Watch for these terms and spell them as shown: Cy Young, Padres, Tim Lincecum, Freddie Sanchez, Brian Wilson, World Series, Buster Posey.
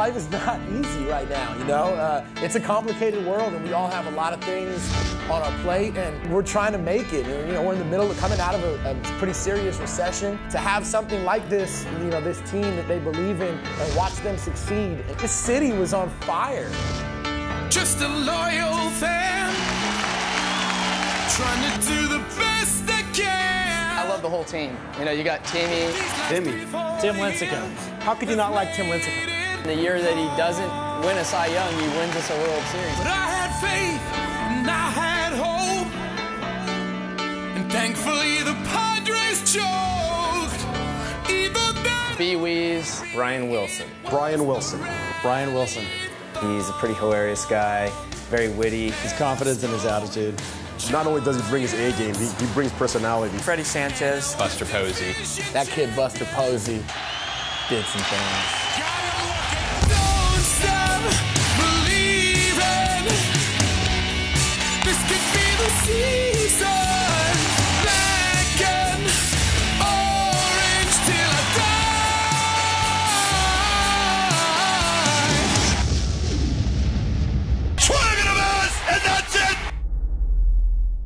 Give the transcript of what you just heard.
life is not easy right now, you know? It's a complicated world, and we all have a lot of things on our plate, and we're trying to make it. And, you know, we're in the middle of coming out of a pretty serious recession. To have something like this, you know, this team that they believe in, and watch them succeed. This city was on fire. Just a loyal fan, trying to do the best they can. I love the whole team. You know, you got Timmy. Tim Lincecum. How could you not like Tim Lincecum? The year that he doesn't win a Cy Young, he wins us a World Series. But I had faith, and I had hope, and thankfully the Padres choked. B-Wee's Brian Wilson. He's a pretty hilarious guy, very witty. His confidence and his attitude. Not only does he bring his A game, he brings personality. Freddie Sanchez. Buster Posey. That kid Buster Posey did some things.